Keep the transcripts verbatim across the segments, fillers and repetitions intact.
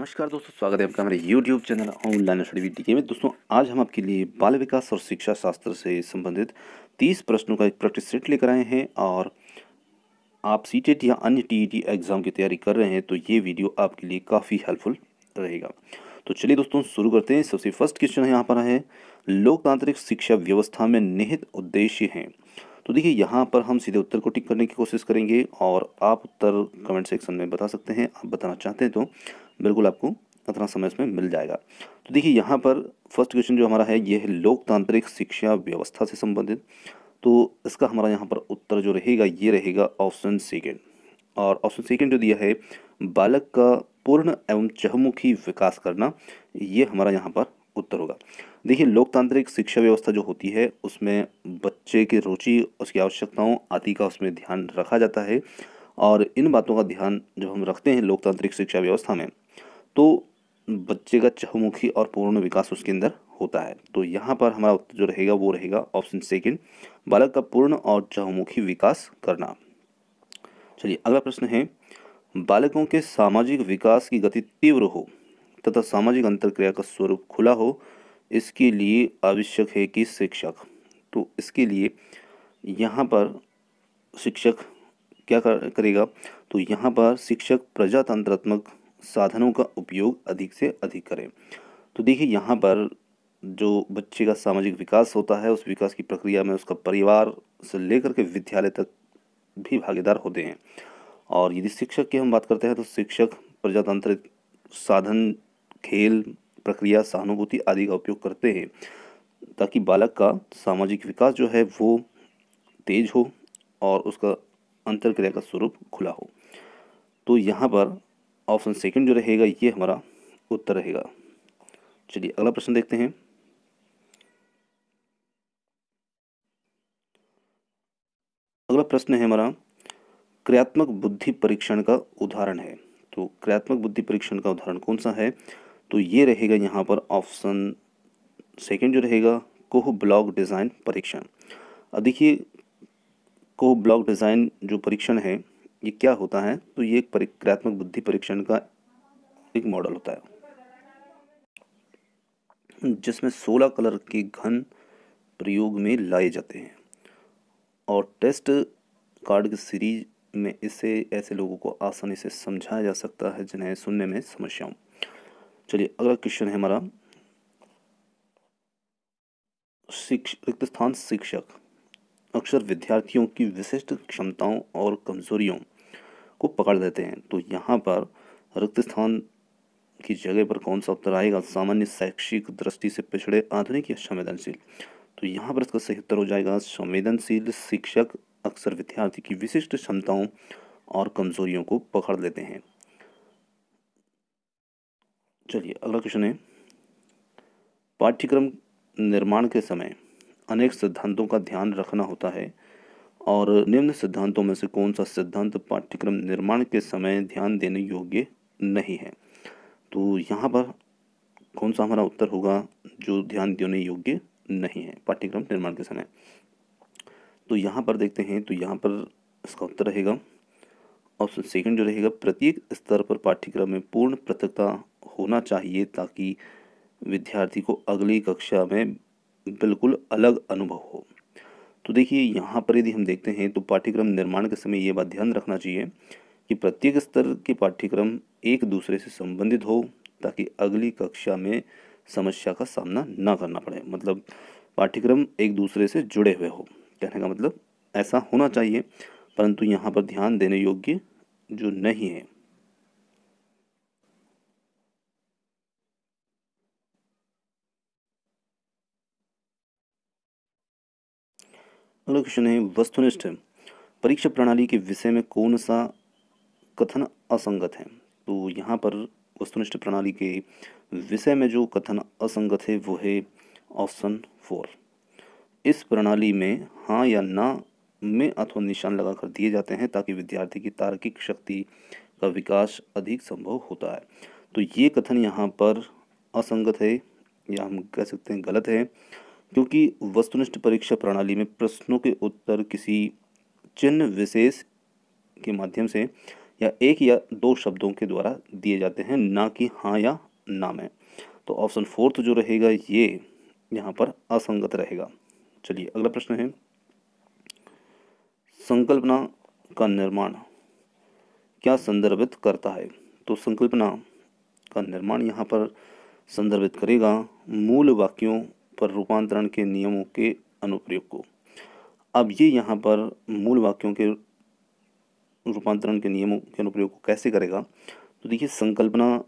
नमस्कार दोस्तों, स्वागत है आपका हमारे YouTube channel online study vids में। दोस्तों आज हम आपके लिए बाल विकास और शिक्षा शास्त्र से संबंधित तीस प्रश्नों का एक प्रैक्टिस सेट लेकर आए हैं। और आप सीटेट या अन्य टीईटी एग्ज़ाम की तैयारी कर रहे हैं तो ये वीडियो आपके लिए काफ़ी हेल्पफुल रहेगा। तो चलिए दोस्तों शुरू करते हैं। सबसे फर्स्ट क्वेश्चन यहाँ पर है, लोकतांत्रिक शिक्षा व्यवस्था में निहित उद्देश्य हैं। तो देखिए यहाँ पर हम सीधे उत्तर को टिक करने की कोशिश करेंगे और आप उत्तर कमेंट सेक्शन में बता सकते हैं। आप बताना चाहते हैं तो बिल्कुल आपको इतना समय इसमें मिल जाएगा। तो देखिए यहाँ पर फर्स्ट क्वेश्चन जो हमारा है ये है लोकतांत्रिक शिक्षा व्यवस्था से संबंधित। तो इसका हमारा यहाँ पर उत्तर जो रहेगा ये रहेगा ऑप्शन सेकेंड। और ऑप्शन सेकेंड जो दिया है बालक का पूर्ण एवं चहुमुखी विकास करना, ये हमारा यहाँ पर उत्तर होगा। देखिए लोकतांत्रिक शिक्षा व्यवस्था जो होती है उसमें बच्चे की रुचि, उसकी आवश्यकताओं आदि का उसमें ध्यान रखा जाता है। और इन बातों का ध्यान जब हम रखते हैं लोकतांत्रिक शिक्षा व्यवस्था में तो बच्चे का चहुमुखी और पूर्ण विकास उसके अंदर होता है। तो यहाँ पर हमारा उत्तर जो रहेगा वो रहेगा ऑप्शन सेकंड, बालक का पूर्ण और चहुमुखी विकास करना। चलिए अगला प्रश्न है, बालकों के सामाजिक विकास की गति तीव्र हो तथा सामाजिक अंतरक्रिया का स्वरूप खुला हो, इसके लिए आवश्यक है कि शिक्षक। तो इसके लिए यहाँ पर शिक्षक क्या करेगा, तो यहाँ पर शिक्षक प्रजातंत्रात्मक साधनों का उपयोग अधिक से अधिक करें। तो देखिए यहाँ पर जो बच्चे का सामाजिक विकास होता है उस विकास की प्रक्रिया में उसका परिवार से लेकर के विद्यालय तक भी भागीदार होते हैं। और यदि शिक्षक की हम बात करते हैं तो शिक्षक प्रजातांत्रिक साधन, खेल, प्रक्रिया, सहानुभूति आदि का उपयोग करते हैं ताकि बालक का सामाजिक विकास जो है वो तेज हो और उसका अंतरक्रिया का स्वरूप खुला हो। तो यहाँ पर ऑप्शन सेकंड जो रहेगा ये हमारा उत्तर रहेगा। चलिए अगला प्रश्न देखते हैं। अगला प्रश्न है हमारा, क्रियात्मक बुद्धि परीक्षण का उदाहरण है। तो क्रियात्मक बुद्धि परीक्षण का उदाहरण कौन सा है, तो ये रहेगा यहाँ पर ऑप्शन सेकंड जो रहेगा कोह ब्लॉक डिज़ाइन परीक्षण। अब देखिए कोह ब्लॉक डिज़ाइन जो परीक्षण है ये क्या होता है, तो ये एक क्रियात्मक बुद्धि परीक्षण का एक मॉडल होता है जिसमें सोलह कलर के घन प्रयोग में लाए जाते हैं और टेस्ट कार्ड की सीरीज में इसे ऐसे लोगों को आसानी से समझाया जा सकता है जिन्हें सुनने में समस्या हो। चलिए अगला क्वेश्चन है हमारा, रिक्त स्थान शिक्षक अक्सर विद्यार्थियों की विशिष्ट क्षमताओं और कमजोरियों को पकड़ देते हैं। तो यहाँ पर रिक्त स्थान की जगह पर कौन सा उत्तर आएगा, सामान्य शैक्षिक दृष्टि से पिछड़े, आधुनिक या संवेदनशील। तो यहाँ पर इसका सही उत्तर हो जाएगा संवेदनशील शिक्षक अक्सर विद्यार्थी की विशिष्ट क्षमताओं और कमजोरियों को पकड़ लेते हैं। चलिए अगला क्वेश्चन है, पाठ्यक्रम निर्माण के समय अनेक सिद्धांतों का ध्यान रखना होता है और निम्न सिद्धांतों में से कौन सा सिद्धांत पाठ्यक्रम निर्माण के समय ध्यान देने योग्य नहीं है। तो यहाँ पर कौन सा हमारा उत्तर होगा जो ध्यान देने योग्य नहीं है पाठ्यक्रम निर्माण के समय। तो यहाँ पर देखते हैं, तो यहाँ पर इसका उत्तर रहेगा ऑप्शन सेकंड जो रहेगा प्रत्येक स्तर पर पाठ्यक्रम में पूर्ण पृथकता होना चाहिए ताकि विद्यार्थी को अगली कक्षा में बिल्कुल अलग अनुभव हो। तो देखिए यहाँ पर यदि हम देखते हैं तो पाठ्यक्रम निर्माण के समय ये बात ध्यान रखना चाहिए कि प्रत्येक स्तर के पाठ्यक्रम एक दूसरे से संबंधित हो ताकि अगली कक्षा में समस्या का सामना ना करना पड़े। मतलब पाठ्यक्रम एक दूसरे से जुड़े हुए हो, कहने का मतलब ऐसा होना चाहिए, परंतु यहाँ पर ध्यान देने योग्य जो नहीं है। अगला क्वेश्चन है, वस्तुनिष्ठ परीक्षा प्रणाली के विषय में कौन सा कथन असंगत है। तो यहाँ पर वस्तुनिष्ठ प्रणाली के विषय में जो कथन असंगत है वो है ऑप्शन फोर, इस प्रणाली में हाँ या ना में अथवा निशान लगाकर दिए जाते हैं ताकि विद्यार्थी की तार्किक शक्ति का विकास अधिक संभव होता है। तो ये कथन यहाँ पर असंगत है या हम कह सकते हैं गलत है, क्योंकि वस्तुनिष्ठ परीक्षा प्रणाली में प्रश्नों के उत्तर किसी चिन्ह विशेष के माध्यम से या एक या दो शब्दों के द्वारा दिए जाते हैं, ना कि हाँ या ना में। तो ऑप्शन फोर्थ जो रहेगा ये यहाँ पर असंगत रहेगा। चलिए अगला प्रश्न है, संकल्पना का निर्माण क्या संदर्भित करता है? तो संकल्पना का निर्माण यहाँ पर संदर्भित करेगा मूल वाक्यों पर रूपांतरण के नियमों के अनुप्रयोग को। अब ये यहाँ पर मूल वाक्यों के रूपांतरण के नियमों के अनुप्रयोग को कैसे करेगा? तो देखिए, संकल्पना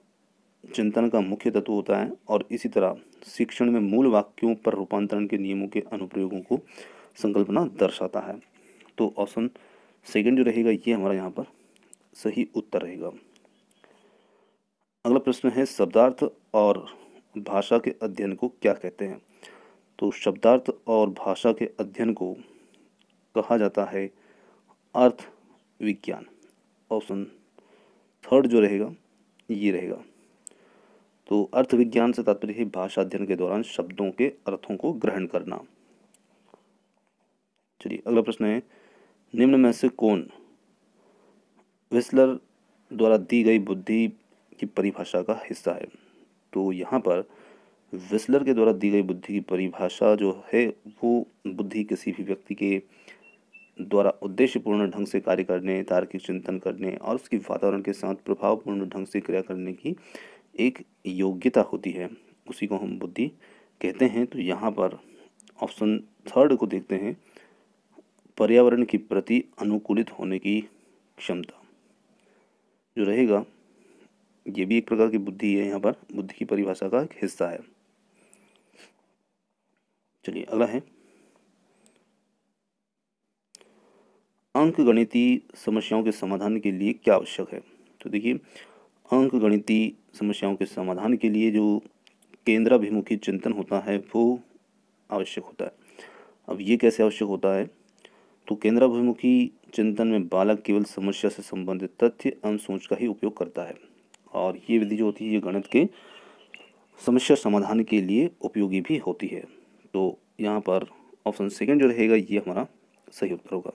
चिंतन का मुख्य तत्व होता है और इसी तरह शिक्षण में मूल वाक्यों पर रूपांतरण के नियमों के अनुप्रयोगों को संकल्पना दर्शाता है। तो ऑप्शन सेकंड जो रहेगा ये हमारा यहाँ पर सही उत्तर रहेगा। अगला प्रश्न है, शब्दार्थ और भाषा के अध्ययन को क्या कहते हैं? तो शब्दार्थ और भाषा के अध्ययन को कहा जाता है अर्थ विज्ञान। ऑप्शन थर्ड जो रहेगा ये रहेगा। तो अर्थ विज्ञान से तात्पर्य है भाषा अध्ययन के दौरान शब्दों के अर्थों को ग्रहण करना। चलिए अगला प्रश्न है, निम्न में से कौन वेस्लर द्वारा दी गई बुद्धि की परिभाषा का हिस्सा है? तो यहाँ पर वेस्लर के द्वारा दी गई बुद्धि की परिभाषा जो है वो बुद्धि किसी भी व्यक्ति के द्वारा उद्देश्यपूर्ण ढंग से कार्य करने, तार्किक चिंतन करने और उसकी वातावरण के साथ प्रभावपूर्ण ढंग से क्रिया करने की एक योग्यता होती है, उसी को हम बुद्धि कहते हैं। तो यहाँ पर ऑप्शन थर्ड को देखते हैं, पर्यावरण के प्रति अनुकूलित होने की क्षमता जो रहेगा ये भी एक प्रकार की बुद्धि है, यहाँ पर बुद्धि की परिभाषा का एक हिस्सा है। चलिए अगला है, अंकगणितीय समस्याओं के समाधान के लिए क्या आवश्यक है? तो देखिए, अंकगणितीय समस्याओं के समाधान के लिए जो केंद्राभिमुखी चिंतन होता है वो आवश्यक होता है। अब ये कैसे आवश्यक होता है? तो केंद्राभिमुखी चिंतन में बालक केवल समस्या से संबंधित तथ्य एवं सोच का ही उपयोग करता है और ये विधि जो होती है ये गणित के समस्या समाधान के लिए उपयोगी भी होती है। तो यहाँ पर ऑप्शन सेकेंड जो रहेगा ये हमारा सही उत्तर होगा।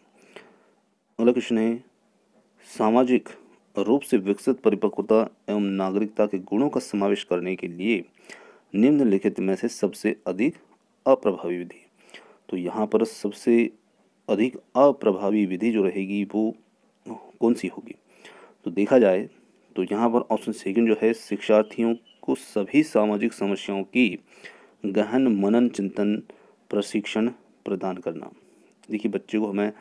अगला क्वेश्चन है, सामाजिक रूप से विकसित परिपक्वता एवं नागरिकता के गुणों का समावेश करने के लिए निम्नलिखित में से सबसे अधिक अप्रभावी विधि। तो यहाँ पर सबसे अधिक अप्रभावी विधि जो रहेगी वो कौन सी होगी? तो देखा जाए तो यहाँ पर ऑप्शन सेकंड जो है, शिक्षार्थियों को सभी सामाजिक समस्याओं की गहन मनन चिंतन प्रशिक्षण प्रदान करना। देखिए, बच्चे को हमें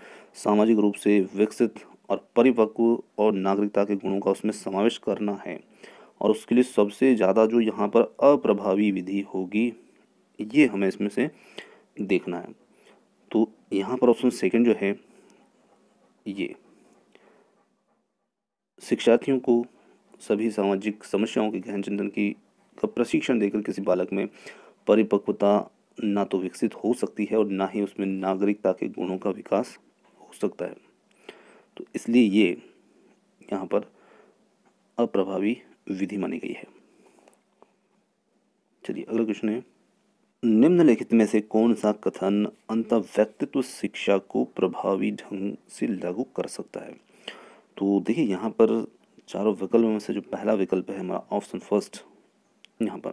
सामाजिक रूप से विकसित और परिपक्व और नागरिकता के गुणों का उसमें समावेश करना है और उसके लिए सबसे ज़्यादा जो यहाँ पर अप्रभावी विधि होगी ये हमें इसमें से देखना है। तो यहाँ पर ऑप्शन सेकंड जो है ये, शिक्षार्थियों को सभी सामाजिक समस्याओं के गहन चिंतन की का प्रशिक्षण देकर किसी बालक में परिपक्वता ना तो विकसित हो सकती है और ना ही उसमें नागरिकता के गुणों का विकास हो सकता है। तो इसलिए ये यहाँ पर अप्रभावी विधि मानी गई है। चलिए अगला क्वेश्चन है, निम्नलिखित में से कौन सा कथन अंतःव्यक्तित्व शिक्षा को प्रभावी ढंग से लागू कर सकता है? तो देखिए, यहाँ पर चारों विकल्पों में से जो पहला विकल्प है हमारा ऑप्शन फर्स्ट, यहाँ पर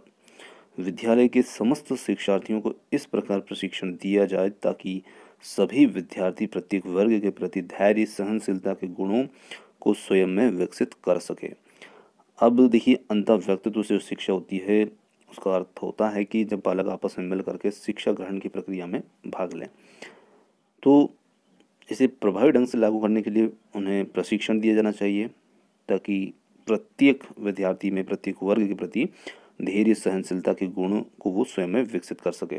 विद्यालय के समस्त शिक्षार्थियों को इस प्रकार प्रशिक्षण दिया जाए ताकि सभी विद्यार्थी प्रत्येक वर्ग के प्रति धैर्य सहनशीलता के गुणों को स्वयं में विकसित कर सके। अब देखिए, अंतःव्यक्तित्व से जो शिक्षा होती है उसका अर्थ होता है कि जब बालक आपस में मिल करके शिक्षा ग्रहण की प्रक्रिया में भाग लें। तो इसे प्रभावी ढंग से लागू करने के लिए उन्हें प्रशिक्षण दिया जाना चाहिए ताकि प्रत्येक विद्यार्थी में प्रत्येक वर्ग के प्रति धैर्य सहनशीलता के गुणों को वो स्वयं में विकसित कर सके।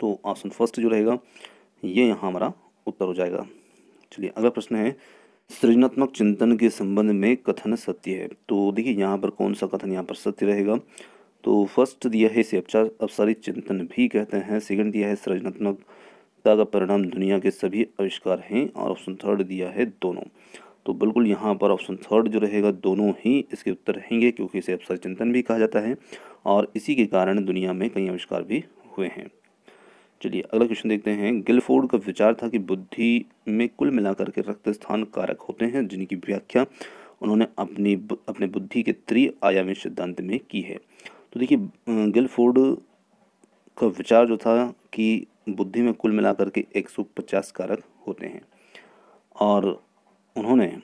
तो ऑप्शन फर्स्ट जो रहेगा ये यहाँ हमारा उत्तर हो जाएगा। चलिए अगला प्रश्न है, सृजनात्मक चिंतन के संबंध में कथन सत्य है। तो देखिए, यहाँ पर कौन सा कथन यहाँ पर सत्य रहेगा? तो फर्स्ट दिया है इसे अपसारी चिंतन भी कहते हैं, सेकंड दिया है सृजनात्मकता का परिणाम दुनिया के सभी आविष्कार हैं और ऑप्शन थर्ड दिया है दोनों। तो बिल्कुल यहाँ पर ऑप्शन थर्ड जो रहेगा दोनों ही इसके उत्तर रहेंगे क्योंकि इसे अपसारी चिंतन भी कहा जाता है और इसी के कारण दुनिया में कई आविष्कार भी हुए हैं। चलिए अगला क्वेश्चन देखते हैं। गिलफोर्ड का विचार था कि बुद्धि में कुल मिलाकर के रक्तस्थान कारक होते हैं, जिनकी व्याख्या उन्होंने अपनी अपने बुद्धि के त्रिआयामी सिद्धांत में की है। तो देखिए गिलफोर्ड का विचार जो था कि बुद्धि में कुल मिलाकर के एक सौ पचास कारक होते हैं और उन्होंने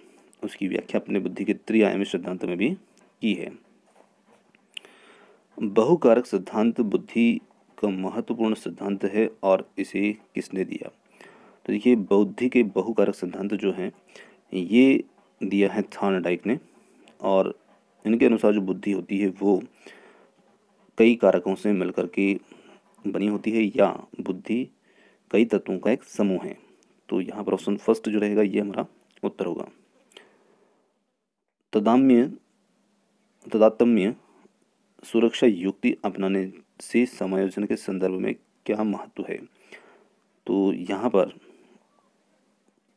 उसकी व्याख्या अपने बुद्धि के त्रिआयामी सिद्धांत में भी की है। बहुकारक सिद्धांत बुद्धि का महत्वपूर्ण सिद्धांत है और इसे किसने दिया? तो देखिए बुद्धि के बहुकारक सिद्धांत जो हैं ये दिया है थॉर्नडाइक ने, और इनके अनुसार जो बुद्धि होती है वो कई कारकों से मिलकर के बनी होती है या बुद्धि कई तत्वों का एक समूह है। तो यहाँ पर ऑप्शन फर्स्ट जो रहेगा ये हमारा उत्तर होगा। तदात्म्य तदात्म्य सुरक्षा युक्ति अपनाने से समायोजन के संदर्भ में क्या महत्व है? तो यहाँ पर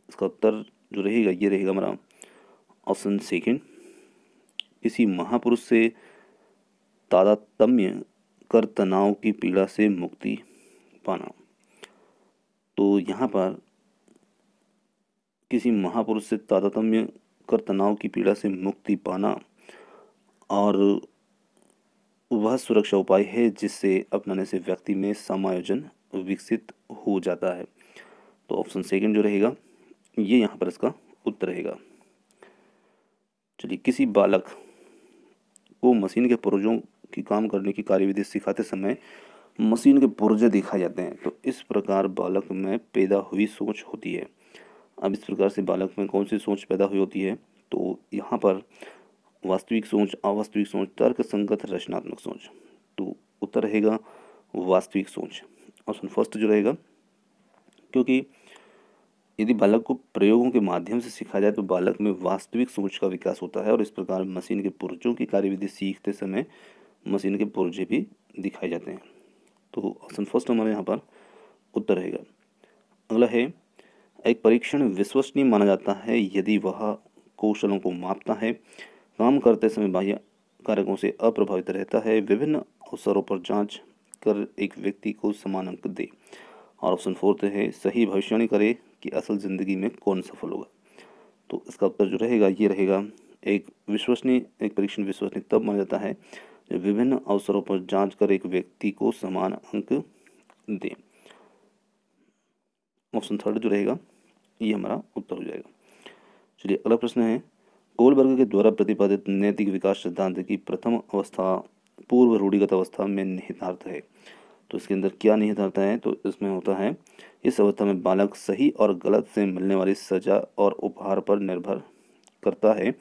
इसका उत्तर जो रहेगा ये रहेगा हमारा ऑप्शन सेकंड। किसी महापुरुष से तादात्म्य कर तनाव की पीड़ा से मुक्ति पाना। तो यहाँ पर किसी महापुरुष से तादात्म्य कर तनाव की पीड़ा से मुक्ति पाना और वह सुरक्षा उपाय है जिससे अपनाने से व्यक्ति में समायोजन विकसित हो जाता है। तो ऑप्शन सेकंड जो रहेगा ये यहाँ पर इसका उत्तर रहेगा। चलिए किसी बालक को मशीन के पुर्जों की काम करने की कार्यविधि सिखाते समय मशीन के पुर्जे दिखाए जाते हैं, तो इस प्रकार बालक में पैदा हुई सोच होती है। अब इस प्रकार से बालक में कौन सी सोच पैदा हुई होती है? तो यहाँ पर वास्तविक सोच, अवास्तविक सोच, तर्क संगत, रचनात्मक सोच। तो उत्तर रहेगा वास्तविक सोच, ऑप्शन फर्स्ट जो रहेगा, क्योंकि यदि बालक को प्रयोगों के माध्यम से सिखाया जाए तो बालक में वास्तविक सोच का विकास होता है और इस प्रकार मशीन के पुर्जों की कार्यविधि सीखते समय मशीन के पुर्जे भी दिखाए जाते हैं। तो ऑप्शन फर्स्ट हमारे यहाँ पर उत्तर रहेगा। अगला है, एक परीक्षण विश्वसनीय माना जाता है यदि वह कौशलों को मापता है, काम करते समय बाह्य कारकों से अप्रभावित रहता है, विभिन्न अवसरों पर जांच कर एक व्यक्ति को समान अंक दे। और ऑप्शन फोर्थ है, सही भविष्यवाणी करे कि असल ज़िंदगी में कौन सफल होगा। तो इसका उत्तर जो रहेगा ये रहेगा, एक विश्वसनीय एक परीक्षण विश्वसनीय तब माना जाता है जब विभिन्न अवसरों पर जांच कर एक व्यक्ति को समान अंक दें। ऑप्शन थर्ड जो रहेगा ये हमारा उत्तर हो जाएगा। चलिए अगला प्रश्न है, कोहलबर्ग के द्वारा प्रतिपादित नैतिक विकास सिद्धांत की प्रथम अवस्था पूर्व रूढ़िगत अवस्था में निहितार्थ है। तो इसके अंदर क्या निहितार्थ है? तो इसमें होता है, इस अवस्था में बालक सही और गलत से मिलने वाली सजा और उपहार पर निर्भर करता है।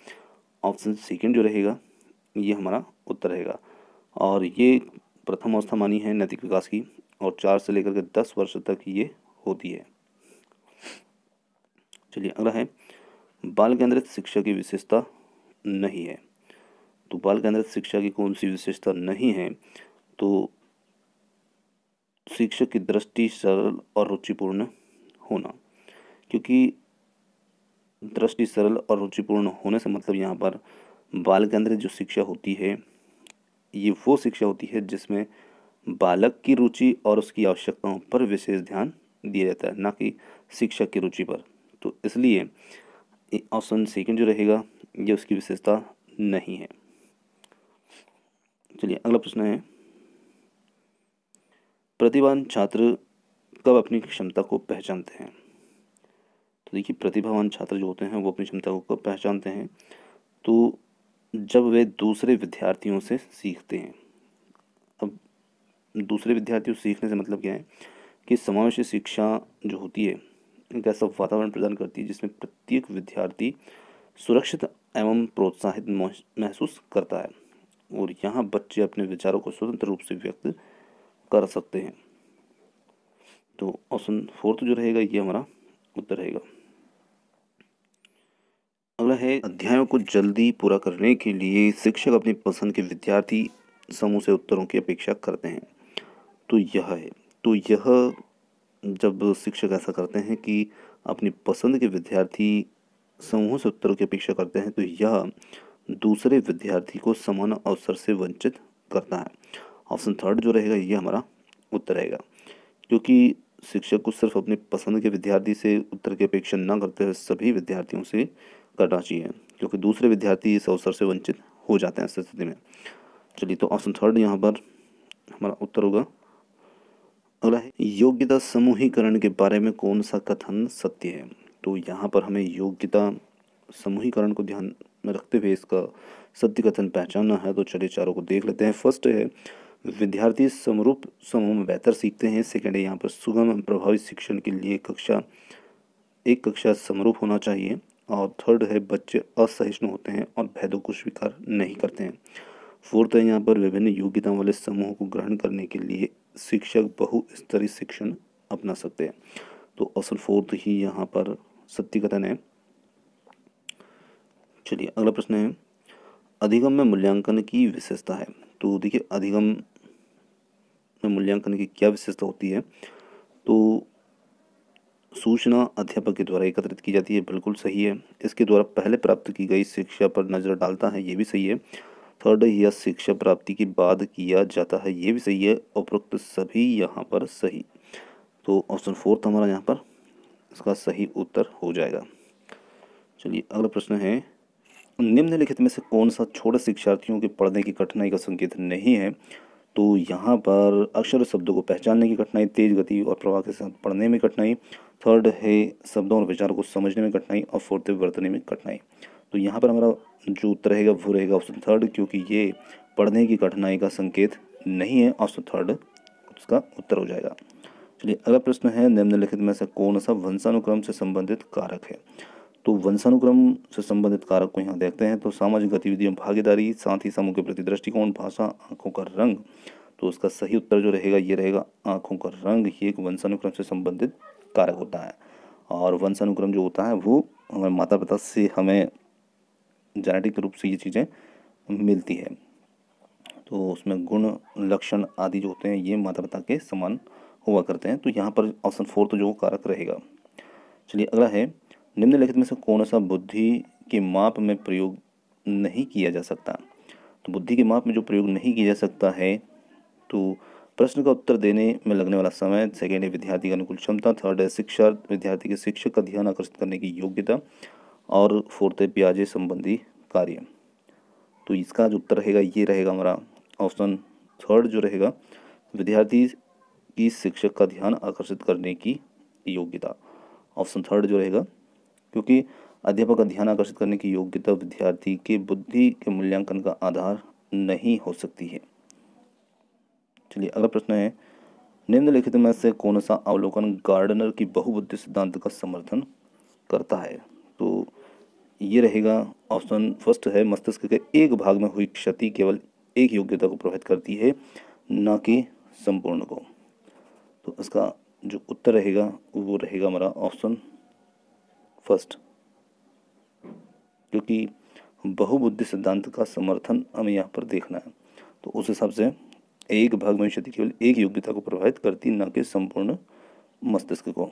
ऑप्शन सेकेंड जो रहेगा ये हमारा उत्तर रहेगा। और ये प्रथम अवस्था मानी है नैतिक विकास की और चार से लेकर के दस वर्ष तक ये होती है। चलिए अगला है, बाल केंद्रित शिक्षा की विशेषता नहीं है। तो बाल केंद्रित शिक्षा की कौन सी विशेषता नहीं है? तो शिक्षक की दृष्टि सरल और रुचिपूर्ण होना, क्योंकि दृष्टि सरल और रुचिपूर्ण होने से मतलब यहाँ पर बाल केंद्रित जो शिक्षा होती है ये वो शिक्षा होती है जिसमें बालक की रुचि और उसकी आवश्यकताओं पर विशेष ध्यान दिया जाता है, ना कि शिक्षक की रुचि पर। तो इसलिए ऑप्शन सेकंड जो रहेगा ये उसकी विशेषता नहीं है। चलिए अगला प्रश्न है, प्रतिभावान छात्र कब अपनी क्षमता को पहचानते हैं? तो देखिए प्रतिभावान छात्र जो होते हैं वो अपनी क्षमता को कब पहचानते हैं? तो जब वे दूसरे विद्यार्थियों से सीखते हैं। अब दूसरे विद्यार्थियों से सीखने से मतलब क्या है कि समावेशी शिक्षा जो होती है एक ऐसा वातावरण प्रदान करती है जिसमें प्रत्येक विद्यार्थी सुरक्षित एवं प्रोत्साहित महसूस करता है और यहाँ बच्चे अपने विचारों को स्वतंत्र रूप से व्यक्त कर सकते हैं। तो ऑप्शन फोर्थ जो रहेगा ये हमारा उत्तर रहेगा। अगला है, अध्यायों को जल्दी पूरा करने के लिए शिक्षक अपनी पसंद के विद्यार्थी समूह से उत्तरों की अपेक्षा करते हैं। तो यह है तो यह जब शिक्षक ऐसा करते हैं कि अपनी पसंद के विद्यार्थी समूहों से उत्तरों की अपेक्षा करते हैं तो यह दूसरे विद्यार्थी को समान अवसर से वंचित करता है। ऑप्शन थर्ड जो रहेगा ये हमारा उत्तर रहेगा, क्योंकि शिक्षक को सिर्फ अपने पसंद के विद्यार्थी से उत्तर की अपेक्षा न करते हुए सभी विद्यार्थियों से करना चाहिए, क्योंकि दूसरे विद्यार्थी इस अवसर से वंचित हो जाते हैं स्थिति में। चलिए तो ऑप्शन थर्ड यहाँ पर हमारा उत्तर होगा। अगला है योग्यता समूहीकरण के बारे में कौन सा कथन सत्य है। तो यहाँ पर हमें योग्यता समूहीकरण को ध्यान में रखते हुए इसका सत्य कथन पहचानना है। तो चलिए चारों को देख लेते हैं। फर्स्ट है विद्यार्थी समरूप समूह में बेहतर सीखते हैं। सेकेंड है यहाँ पर सुगम एवं प्रभावी शिक्षण के लिए कक्षा एक कक्षा समरूप होना चाहिए। और थर्ड है बच्चे असहिष्णु होते हैं और भेदों को स्वीकार नहीं करते हैं। फोर्थ है यहाँ पर विभिन्न योग्यताओं वाले समूह को ग्रहण करने के लिए शिक्षक बहुस्तरीय शिक्षण अपना सकते हैं। तो ऑप्शन फोर्थ ही यहाँ पर सत्य कथन है। चलिए अगला प्रश्न है अधिगम में मूल्यांकन की विशेषता है। तो देखिए अधिगम में मूल्यांकन की क्या विशेषता होती है। तो सूचना अध्यापक के द्वारा एकत्रित की जाती है, बिल्कुल सही है। इसके द्वारा पहले प्राप्त की गई शिक्षा पर नज़र डालता है, ये भी सही है। थर्ड यह शिक्षा प्राप्ति के बाद किया जाता है, ये भी सही है। उपरोक्त सभी यहाँ पर सही। तो ऑप्शन फोर्थ हमारा यहाँ पर इसका सही उत्तर हो जाएगा। चलिए अगला प्रश्न है निम्नलिखित में से कौन सा छोटे शिक्षार्थियों के पढ़ने की कठिनाई का संकेत नहीं है। तो यहाँ पर अक्षर शब्दों को पहचानने की कठिनाई, तेज गति और प्रवाह के साथ पढ़ने में कठिनाई। थर्ड है शब्दों और विचारों को समझने में कठिनाई। और फोर्थ है वर्तने में कठिनाई। तो यहाँ पर हमारा जो उत्तर रहेगा वो रहेगा ऑप्शन थर्ड, क्योंकि ये पढ़ने की कठिनाई का संकेत नहीं है। ऑप्शन थर्ड उसका उत्तर हो जाएगा। चलिए अगला प्रश्न है निम्नलिखित में से कौन सा वंशानुक्रम से संबंधित कारक है। तो वंशानुक्रम से संबंधित कारक को यहाँ देखते हैं। तो सामाजिक गतिविधियों, भागीदारी, साथ ही समूह के प्रति दृष्टिकोण, भाषा, आंखों का रंग। तो उसका सही उत्तर जो रहेगा ये रहेगा आंखों का रंग। ये एक वंशानुक्रम से संबंधित कारक होता है। और वंशानुक्रम जो होता है वो हमारे माता पिता से हमें जेनेटिक रूप से ये चीज़ें मिलती है। तो उसमें गुण, लक्षण आदि जो होते हैं ये माता पिता के समान हुआ करते हैं। तो यहाँ पर ऑप्शन फोर्थ जो कारक रहेगा। चलिए अगला है निम्नलिखित में से कौन सा बुद्धि के माप में प्रयोग नहीं किया जा सकता। तो बुद्धि के माप में जो प्रयोग नहीं किया जा सकता है, तो प्रश्न का उत्तर देने में लगने वाला समय। सेकेंड है विद्यार्थी की अनुकूल क्षमता। थर्ड है शिक्षार्थ विद्यार्थी के शिक्षक का ध्यान आकर्षित करने की योग्यता। और फोर्थ है पियाजे संबंधी कार्य। तो इसका जो उत्तर रहेगा ये रहेगा हमारा ऑप्शन थर्ड जो रहेगा विद्यार्थी की शिक्षक का ध्यान आकर्षित करने की योग्यता। ऑप्शन थर्ड जो रहेगा, क्योंकि अध्यापक का ध्यान आकर्षित करने की योग्यता विद्यार्थी के बुद्धि के मूल्यांकन का आधार नहीं हो सकती है। चलिए अगला प्रश्न है निम्नलिखित में से कौन सा अवलोकन गार्डनर की बहुबुद्धि सिद्धांत का समर्थन करता है। तो ये रहेगा ऑप्शन फर्स्ट है मस्तिष्क के एक भाग में हुई क्षति केवल एक योग्यता को प्रभावित करती है, ना कि संपूर्ण को। तो इसका जो उत्तर रहेगा वो रहेगा हमारा ऑप्शन फर्स्ट, क्योंकि बहुबुद्धि सिद्धांत का समर्थन हमें यहाँ पर देखना है। तो उस हिसाब से एक भाग में क्षति केवल एक योग्यता को प्रभावित करती, न कि संपूर्ण मस्तिष्क को।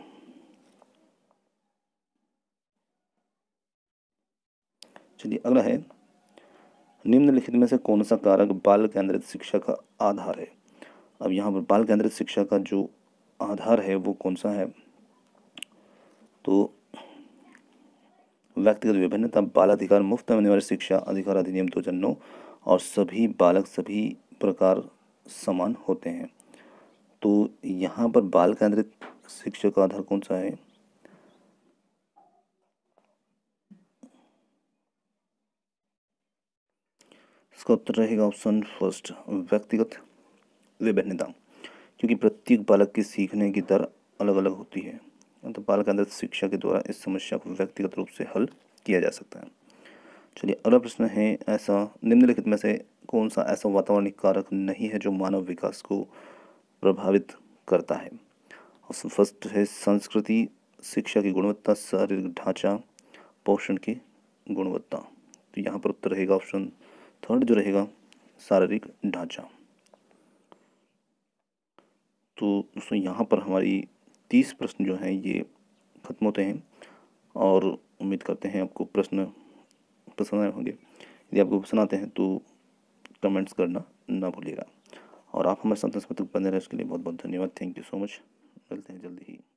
चलिए अगला है निम्नलिखित में से कौन सा कारक बाल केंद्रित शिक्षा का आधार है। अब यहाँ पर बाल केंद्रित शिक्षा का जो आधार है वो कौन सा है। तो व्यक्तिगत विभिन्नता, बाल अधिकार, मुफ्त अनिवार्य शिक्षा अधिकार अधिनियम दो हज़ार नौ, और सभी बालक सभी प्रकार समान होते हैं। तो यहाँ पर बाल केंद्रित शिक्षा का आधार कौन सा है। इसका उत्तर रहेगा ऑप्शन फर्स्ट व्यक्तिगत विभिन्नता, क्योंकि प्रत्येक बालक की सीखने की दर अलग अलग होती है। तो बाल केंद्रित शिक्षा के द्वारा इस समस्या को व्यक्तिगत रूप से हल किया जा सकता है। चलिए अगला प्रश्न है ऐसा निम्नलिखित में से कौन सा ऐसा वातावरणिक कारक नहीं है जो मानव विकास को प्रभावित करता है। ऑप्शन फर्स्ट है संस्कृति, शिक्षा की गुणवत्ता, शारीरिक ढांचा, पोषण की गुणवत्ता। तो यहाँ पर उत्तर रहेगा ऑप्शन थर्ड जो रहेगा शारीरिक ढांचा। तो दोस्तों यहाँ पर हमारी तीस प्रश्न जो हैं ये खत्म होते हैं, और उम्मीद करते हैं आपको प्रश्न पसंद आए होंगे। यदि आपको पसंद आते हैं तो कमेंट्स करना ना भूलिएगा। और आप हमारे साथ तक बने रहे इसके लिए बहुत बहुत धन्यवाद। Thank you so much. मिलते हैं जल्दी ही।